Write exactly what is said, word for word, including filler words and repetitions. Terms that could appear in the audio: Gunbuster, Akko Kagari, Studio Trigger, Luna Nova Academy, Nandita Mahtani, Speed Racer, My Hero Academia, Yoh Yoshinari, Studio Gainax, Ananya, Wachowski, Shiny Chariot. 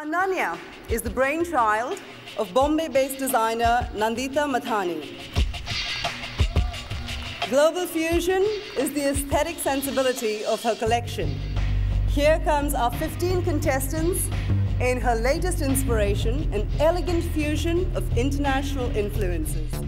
Ananya is the brainchild of Bombay-based designer Nandita Mahtani. Global fusion is the aesthetic sensibility of her collection. Here comes our fifteen contestants in her latest inspiration, an elegant fusion of international influences.